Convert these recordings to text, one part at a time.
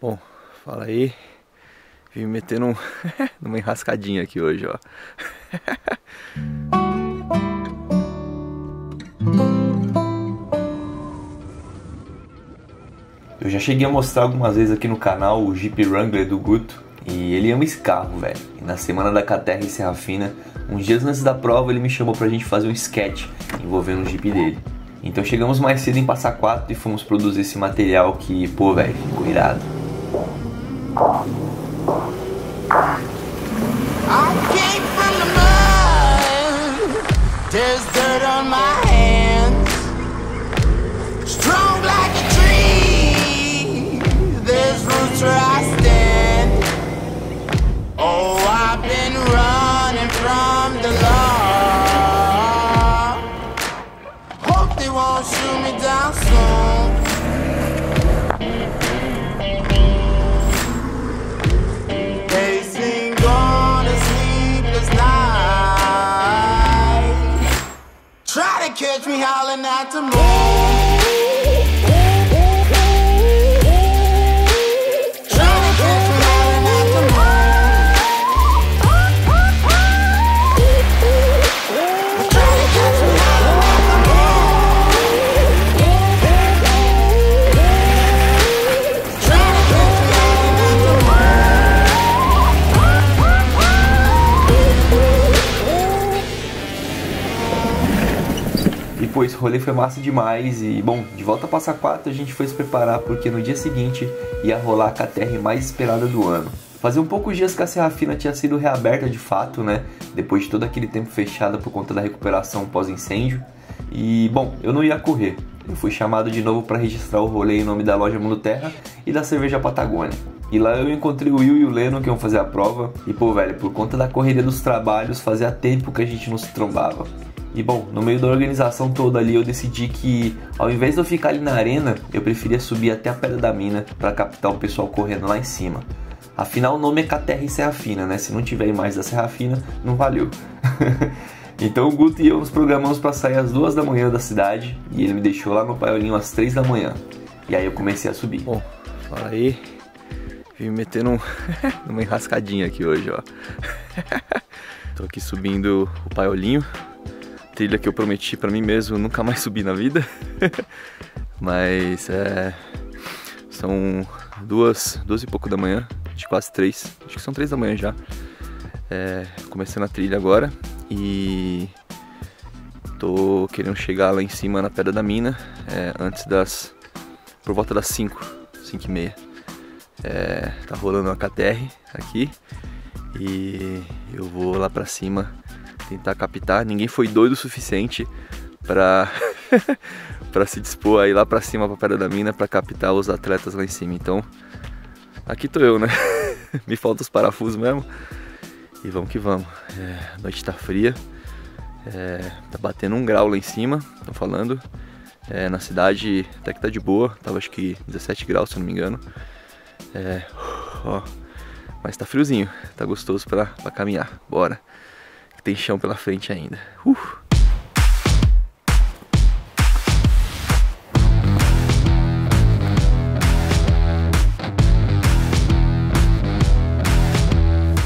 Bom, fala aí. Vim me metendo numa enrascadinha aqui hoje, ó. Eu já cheguei a mostrar algumas vezes aqui no canal o Jeep Wrangler do Guto. E ele ama esse carro, velho. E na semana da KTR em Serra Fina, uns dias antes da prova, ele me chamou pra gente fazer um sketch envolvendo o Jeep dele. Então chegamos mais cedo em Passa Quarta e fomos produzir esse material que, pô, velho, ficou irado. Catch me howling at the moon. Trying to catch me howling at the moon. Trying to catch me howling at the moon. Trying to catch me howling at the moon. E pô, esse rolê foi massa demais e, bom, de volta a Passa Quarta a gente foi se preparar porque no dia seguinte ia rolar a KTR mais esperada do ano. Fazia um poucos dias que a Serra Fina tinha sido reaberta de fato, né, depois de todo aquele tempo fechada por conta da recuperação pós-incêndio. E, bom, eu não ia correr. Eu fui chamado de novo para registrar o rolê em nome da loja Mundo Terra e da cerveja Patagônia. E lá eu encontrei o Will e o Leno que iam fazer a prova. E, pô, velho, por conta da correria dos trabalhos, fazia tempo que a gente não se trombava. E bom, no meio da organização toda ali eu decidi que ao invés de eu ficar ali na arena, eu preferia subir até a Pedra da Mina para captar o pessoal correndo lá em cima. Afinal o nome é KTR Serra Fina, né? Se não tiver mais da Serra Fina, não valeu. Então o Guto e eu nos programamos para sair às 2 da manhã da cidade e ele me deixou lá no Paiolinho às 3 da manhã. E aí eu comecei a subir. Bom, fala aí. Vim me metendo numa enrascadinha aqui hoje, ó. Tô aqui subindo o Paiolinho. Trilha que eu prometi pra mim mesmo nunca mais subir na vida. Mas são duas e pouco da manhã, de quase 3, acho que são 3 da manhã já. Começando a trilha agora e tô querendo chegar lá em cima na Pedra da Mina antes das, por volta das 5 e meia. Tá rolando uma KTR aqui e eu vou lá pra cima tentar captar. Ninguém foi doido o suficiente pra para se dispor a ir lá pra cima pra Pedra da Mina pra captar os atletas lá em cima. Então, aqui tô eu, né? Me faltam os parafusos mesmo. E vamos que vamos. A noite tá fria. Tá batendo 1 grau lá em cima, tô falando. Na cidade até que tá de boa. Tava acho que 17 graus, se eu não me engano. Ó, mas tá friozinho. Tá gostoso pra caminhar. Bora! Tem chão pela frente ainda.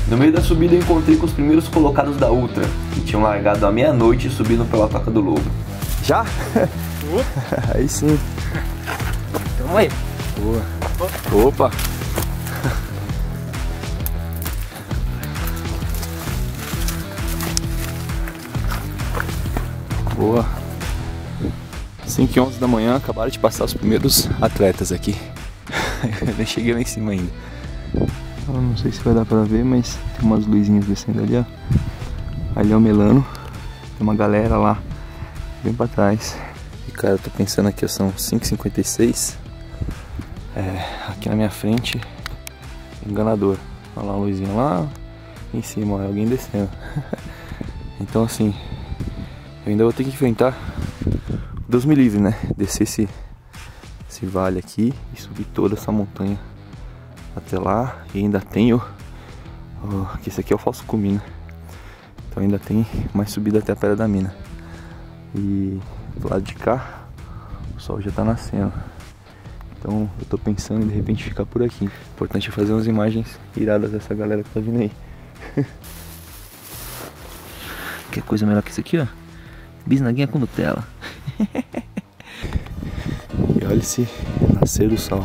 No meio da subida eu encontrei com os primeiros colocados da Ultra, que tinham largado à meia-noite e subindo pela Toca do Lobo. Já? Aí sim. Tamo aí. Boa. Opa! Boa. 5 e 11 da manhã, acabaram de passar os primeiros atletas aqui. Eu nem cheguei lá em cima ainda. Eu não sei se vai dar pra ver, mas tem umas luzinhas descendo ali, ó. Ali é o Melano. Tem uma galera lá, bem pra trás. E cara, eu tô pensando aqui, ó, são 5h56. Aqui na minha frente, enganador. Olha lá uma luzinha lá em cima, ó, alguém descendo. Então assim... eu ainda vou ter que enfrentar, Deus me livre, né? Descer esse vale aqui e subir toda essa montanha até lá. E ainda tenho, que esse aqui é o falso cume, né? Então ainda tem mais subida até a Pedra da Mina. E do lado de cá, o sol já tá nascendo. Então eu tô pensando em de repente ficar por aqui. O importante é fazer umas imagens iradas dessa galera que tá vindo aí. Que coisa melhor que isso aqui, ó. Bisnaguinha com Nutella. E olha esse nascer do sol.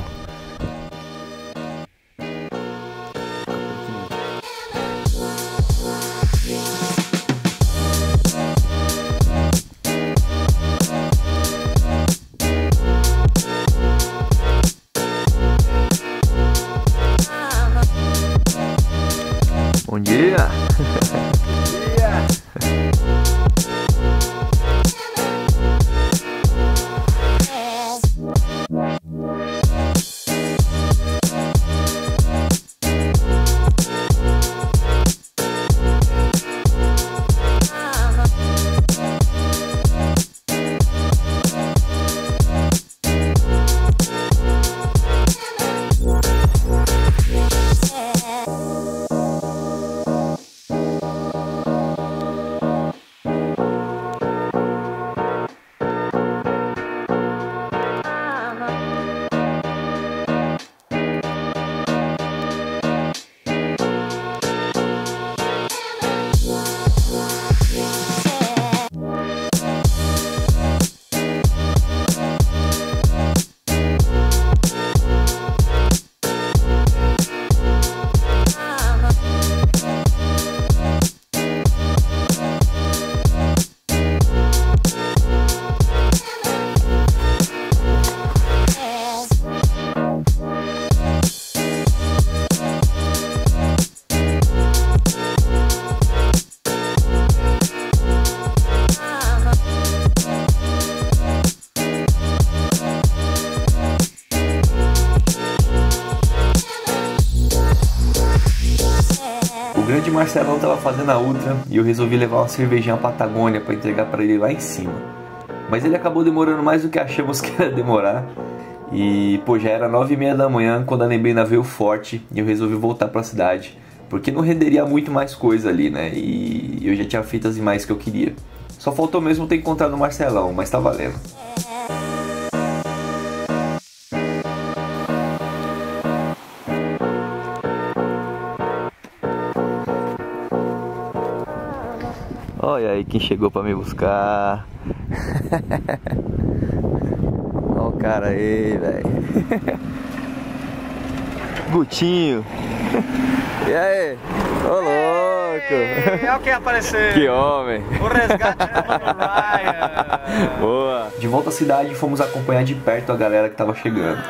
Bom dia! Bom dia! Marcelão estava fazendo a Ultra e eu resolvi levar uma cervejinha à Patagônia para entregar para ele lá em cima. Mas ele acabou demorando mais do que achamos que ia demorar. E pô, já era 9h30 da manhã quando a neblina veio forte e eu resolvi voltar para a cidade, porque não renderia muito mais coisa ali, né? E eu já tinha feito as imagens que eu queria. Só faltou mesmo ter encontrado o Marcelão, mas tá valendo. Olha aí quem chegou pra me buscar. Olha o cara aí, velho. Gutinho. E aí? Ô louco. É o que apareceu. Que homem. O resgate do Ryan. Boa. De volta à cidade, fomos acompanhar de perto a galera que tava chegando.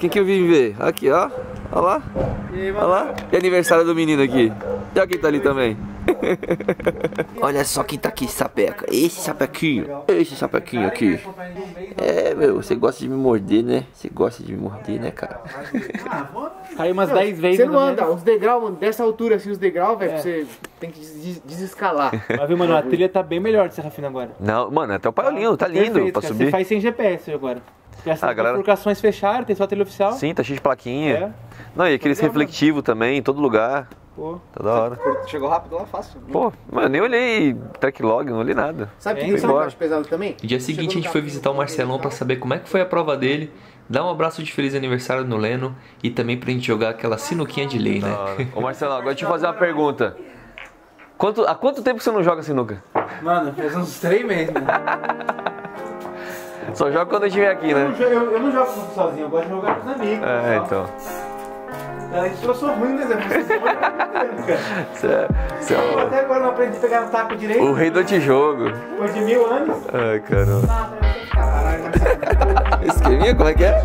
Quem que eu vim ver? Aqui, ó. Olha lá. E aí, mano? É aniversário do menino aqui. E olha quem tá ali também. Olha só quem tá aqui, sapeca. Esse sapequinho. Esse sapequinho aqui. É, meu, você gosta de me morder, né? Você gosta de me morder, né, cara? Caiu umas 10 vezes. Você não anda, uns degraus, dessa altura assim, os degraus, velho, você tem que desescalar. Mas viu, mano, a trilha tá bem melhor de Serra Fina agora. Não, mano, até o Paiolinho, tá lindo. Perfeito, pra subir. Você faz sem GPS agora. As bifurcações fecharam, tem só trilha oficial. Sim, tá cheio de plaquinha. É. Não, e aqueles reflectivos também, em todo lugar. Pô, tá da hora. Chegou rápido lá, fácil. Pô, mano, nem olhei track log, não olhei nada. Sabe quem mais pesado também? No dia seguinte a gente foi visitar o Marcelão pra saber como é que foi a prova dele, dar um abraço de feliz aniversário no Leno e também pra gente jogar aquela sinuquinha de lei, né? Ô Marcelão, agora deixa eu fazer uma pergunta. Há quanto tempo você não joga sinuca? Mano, faz uns 3 meses, né? Só jogo quando eu estiver aqui, né? Eu não jogo sozinho, eu gosto de jogar com os amigos. É, então. Cara, a gente trouxe ruim, né? Você é um... Até agora não aprendi a pegar no taco direito. O rei do antijogo. Depois de 1000 anos. Ai, caramba. Esqueminha, como é que é?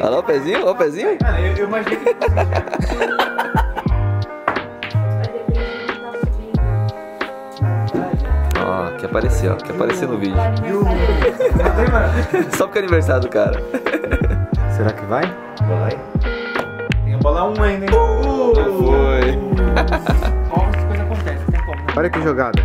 Olha lá o pezinho, olha o pezinho. Mano, eu imaginei que... que aparecer, ó. Que aparecer no vídeo. Só porque é aniversário do cara. Será que vai? Vai. Tem a bola 1 ainda, hein? Foi. Como essas coisas acontecem, tem como, né? Olha que jogada.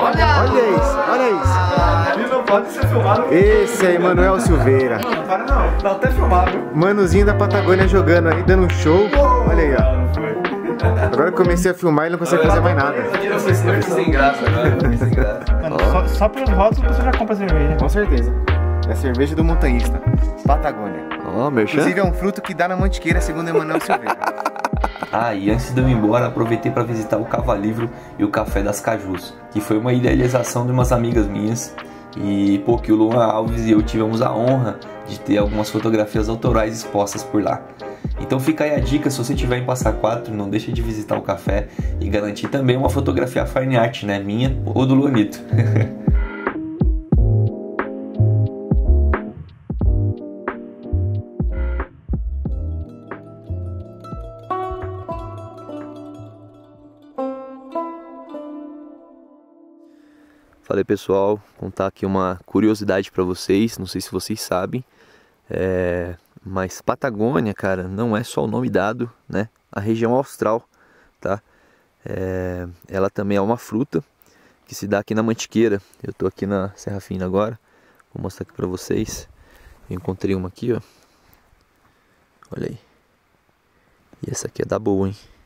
Olha isso, olha isso. Ele não pode ser filmado. Esse é Emanuel Silveira. Não, para não. Dá até filmado. Manozinho da Patagônia jogando aí, dando um show. Olha aí, ó. Agora que comecei a filmar, ele não consegue fazer mais nada. Sem graça, agora. Só pelos rótulos você já compra cerveja. Com certeza. É a cerveja do montanhista. Patagônia. Oh, meu. Inclusive é um fruto que dá na Mantiqueira, segundo Emanuel Silveira. Ah, e antes de eu ir embora, aproveitei para visitar o Cavalivro e o Café das Cajus, que foi uma idealização de umas amigas minhas. E pô, que o Luan Alves e eu tivemos a honra de ter algumas fotografias autorais expostas por lá. Então fica aí a dica, se você estiver em Passa Quarta, não deixa de visitar o café e garantir também uma fotografia fine art, né? Minha ou do Luanito. Falei pessoal, vou contar aqui uma curiosidade para vocês, não sei se vocês sabem, mas Patagônia, cara, não é só o nome dado, né? A região austral, tá? Ela também é uma fruta que se dá aqui na Mantiqueira. Eu tô aqui na Serra Fina agora, vou mostrar aqui pra vocês. Eu encontrei uma aqui, ó. Olha aí. E essa aqui é da boa, hein?